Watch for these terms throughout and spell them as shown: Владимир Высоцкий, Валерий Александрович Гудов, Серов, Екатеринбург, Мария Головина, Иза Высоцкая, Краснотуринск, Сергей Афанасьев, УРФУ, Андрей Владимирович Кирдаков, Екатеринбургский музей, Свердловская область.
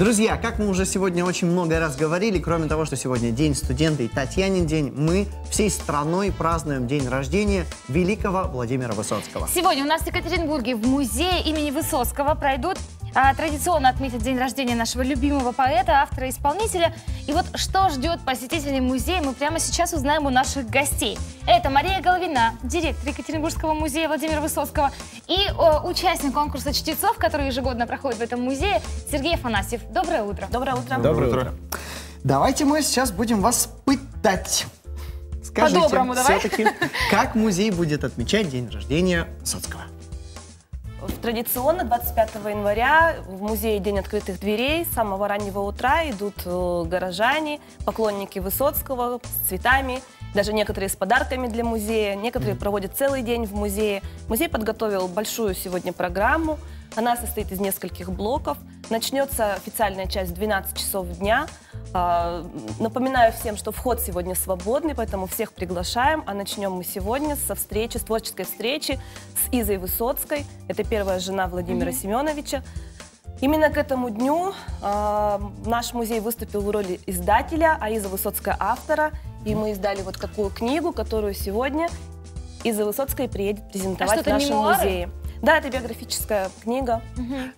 Друзья, как мы уже сегодня очень много раз говорили, кроме того, что сегодня День студента и Татьянин день, мы всей страной празднуем день рождения великого Владимира Высоцкого. Сегодня у нас в Екатеринбурге в музее имени Высоцкого пройдут традиционно отметят день рождения нашего любимого поэта, автора и исполнителя. И вот что ждет посетителей музея, мы прямо сейчас узнаем у наших гостей. Это Мария Головина, директор Екатеринбургского музея Владимира Высоцкого, и участник конкурса чтецов, который ежегодно проходит в этом музее, Сергей Афанасьев. Доброе утро. Доброе утро. Доброе утро. Давайте мы сейчас будем вас пытать. Скажите, все-таки, как музей будет отмечать день рождения Высоцкого? Традиционно 25 января в музее День открытых дверей с самого раннего утра идут горожане, поклонники Высоцкого с цветами, даже некоторые с подарками для музея, некоторые проводят целый день в музее. Музей подготовил большую сегодня программу, она состоит из нескольких блоков. Начнется официальная часть в 12 часов дня. Напоминаю всем, что вход сегодня свободный, поэтому всех приглашаем. А начнем мы сегодня со встречи, с творческой встречи с Изой Высоцкой. Это первая жена Владимира Семеновича. Именно к этому дню наш музей выступил в роли издателя, а Иза Высоцкая автора. И мы издали вот такую книгу, которую сегодня Иза Высоцкая приедет презентовать в нашем музее. Да, это биографическая книга.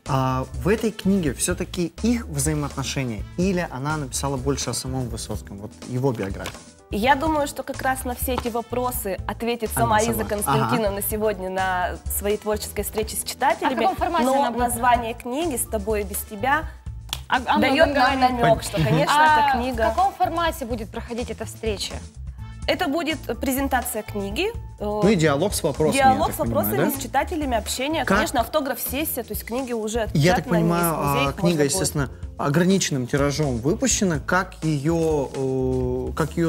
А в этой книге все-таки их взаимоотношения или она написала больше о самом Высоцком, вот его биографии? Я думаю, что как раз на все эти вопросы ответит сама Иза Константиновна сегодня на своей творческой встрече с читателями. Но название книги «С тобой и без тебя» дает нам намек, что, конечно, эта книга... В каком формате будет проходить эта встреча? Это будет презентация книги. Ну и диалог с вопросами. Диалог с вопросами, понимаю, да? С читателями, общение. Как? Конечно, автограф-сессия, то есть книги уже отпечатаны. Я так понимаю, книга, естественно, ограниченным тиражом выпущена. Как ее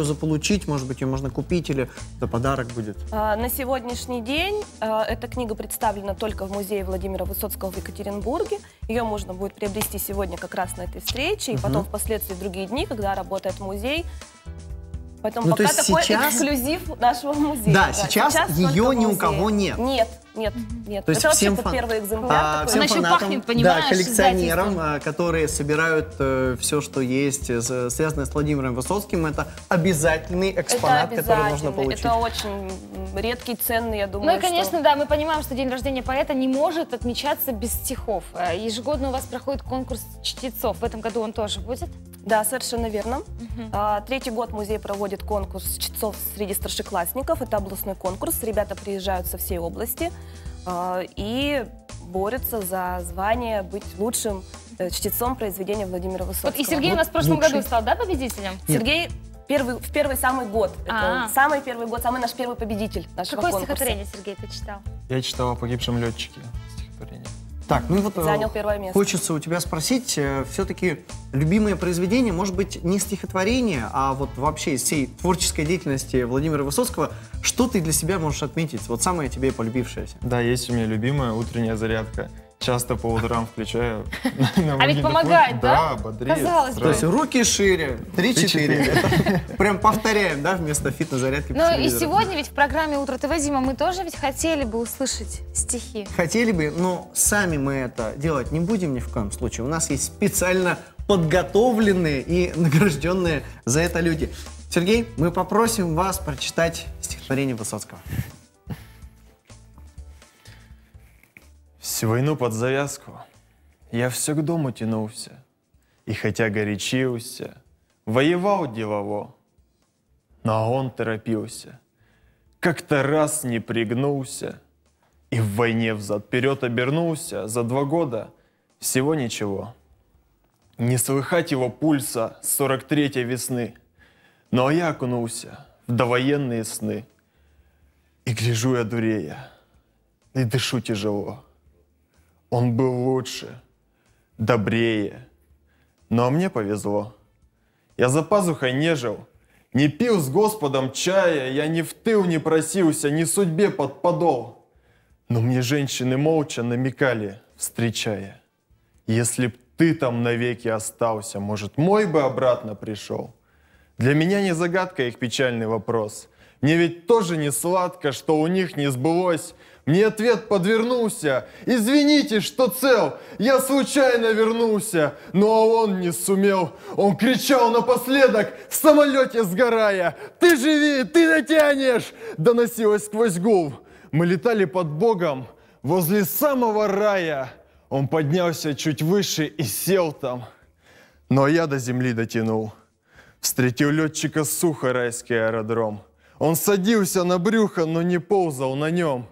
заполучить? Может быть, ее можно купить или это подарок будет? На сегодняшний день эта книга представлена только в музее Владимира Высоцкого в Екатеринбурге. Ее можно будет приобрести сегодня как раз на этой встрече. И потом впоследствии другие дни, когда работает музей. Поэтому пока такой сейчас... эксклюзив нашего музея. Да, да. Сейчас ее ни у кого нет. Нет. То есть это всем первый экземпляр. Всем фанатам, коллекционерам, которые собирают все, что есть, связанное с Владимиром Высоцким, это обязательный экспонат, который нужно получить. Это очень редкий, ценный, я думаю. Ну и, конечно, да, мы понимаем, что день рождения поэта не может отмечаться без стихов. Ежегодно у вас проходит конкурс чтецов. В этом году он тоже будет? Да, совершенно верно. Третий год музей проводит конкурс чтецов среди старшеклассников. Это областной конкурс. Ребята приезжают со всей области и борются за звание быть лучшим чтецом произведения Владимира Высоцкого. Вот и Сергей у нас в прошлом году стал, да, победителем? Нет. Сергей в самый первый год, самый наш первый победитель нашего конкурса. Какое стихотворение, Сергей, ты читал? Я читал о погибшем летчике стихотворение. Так, ну вот занял первое место. Хочется у тебя спросить, все-таки любимое произведение, может быть, не стихотворение, а вот вообще из всей творческой деятельности Владимира Высоцкого, что ты для себя можешь отметить? Вот самое тебе полюбившееся. Да, есть у меня любимая утренняя зарядка. Часто по утрам включаю. А ведь помогает, да? Да, бодрит. То есть руки шире, 3-4. Прям повторяем, да, вместо фитнес-зарядки. Ну и сегодня ведь в программе «Утро ТВ», Дима, мы тоже ведь хотели бы услышать стихи. Хотели бы, но сами мы это делать не будем ни в коем случае. У нас есть специально подготовленные и награжденные за это люди. Сергей, мы попросим вас прочитать стихотворение Высоцкого. Всю войну под завязку я все к дому тянулся, и хотя горячился, воевал делово, но он торопился, как-то раз не пригнулся, и в войне взад-вперед обернулся. За 2 года всего ничего. Не слыхать его пульса с 43-й весны, но я окунулся в довоенные сны, и гляжу я дурея, и дышу тяжело. Он был лучше, добрее, но мне повезло. Я за пазухой не жил, не пил с Господом чая, я ни в тыл не просился, ни судьбе под подол. Но мне женщины молча намекали, встречая. Если б ты там навеки остался, может, мой бы обратно пришел? Для меня не загадка их печальный вопрос. Мне ведь тоже не сладко, что у них не сбылось Мне ответ подвернулся. Извините, что цел, я случайно вернулся. Ну а он не сумел. Он кричал напоследок, в самолете сгорая. Ты живи, ты дотянешь! Доносилось сквозь гул. Мы летали под Богом возле самого рая. Он поднялся чуть выше и сел там. Но я до земли дотянул. Встретил летчика Сухарайский аэродром. Он садился на брюхо, но не ползал на нем.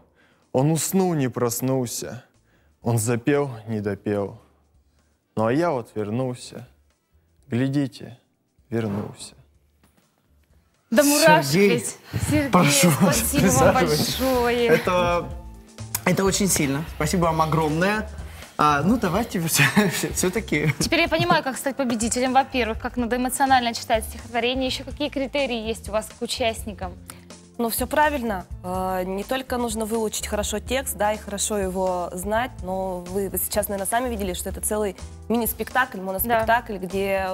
Он уснул, не проснулся. Он запел, не допел. Ну а я вот вернулся. Глядите, вернулся. Да мурашились. Сергей, прошу, спасибо вам большое. Это очень сильно. Спасибо вам огромное. Ну, давайте все-таки. Теперь я понимаю, как стать победителем. Во-первых, как надо эмоционально читать стихотворение. Еще какие критерии есть у вас к участникам? Ну, все правильно. Не только нужно выучить хорошо текст, да, и хорошо его знать, но вы сейчас, наверное, сами видели, что это целый мини-спектакль, моноспектакль, да, где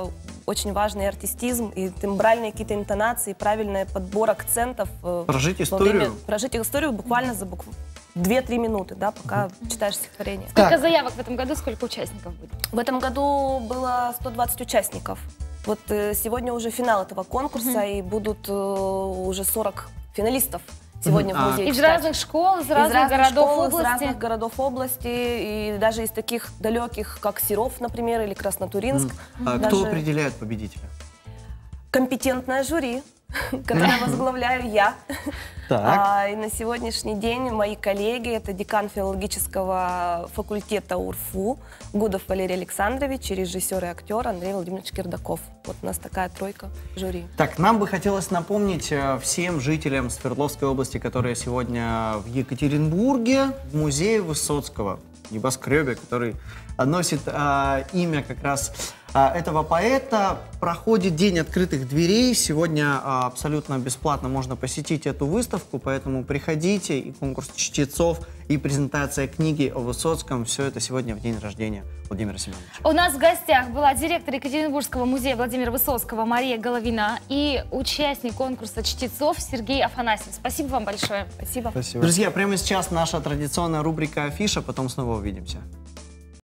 очень важный артистизм и тембральные какие-то интонации, правильный подбор акцентов. Прожить историю. Прожить историю буквально за букву. 2-3 минуты, да, пока читаешь стихотворение. Сколько заявок в этом году, сколько участников будет? В этом году было 120 участников. Вот сегодня уже финал этого конкурса, и будут уже 40 финалистов сегодня в музее. Из разных школ, из разных городов области, и даже из таких далеких, как Серов, например, или Краснотуринск. Кто определяет победителя? Компетентное жюри, которое возглавляю я. И на сегодняшний день мои коллеги, это декан филологического факультета УРФУ, Гудов Валерий Александрович, и режиссер и актер Андрей Владимирович Кирдаков. Вот у нас такая тройка жюри. Так, нам бы хотелось напомнить всем жителям Свердловской области, которые сегодня в Екатеринбурге, в музее Высоцкого, небоскребе, который носит имя как раз этого поэта, проходит день открытых дверей. Сегодня абсолютно бесплатно можно посетить эту выставку, поэтому приходите, и конкурс чтецов, и презентация книги о Высоцком. Все это сегодня в день рождения Владимира Семеновича. У нас в гостях была директор Екатеринбургского музея Владимира Высоцкого Мария Головина и участник конкурса чтецов Сергей Афанасьев. Спасибо вам большое. Спасибо. Спасибо. Друзья, прямо сейчас наша традиционная рубрика «Афиша», потом снова увидимся.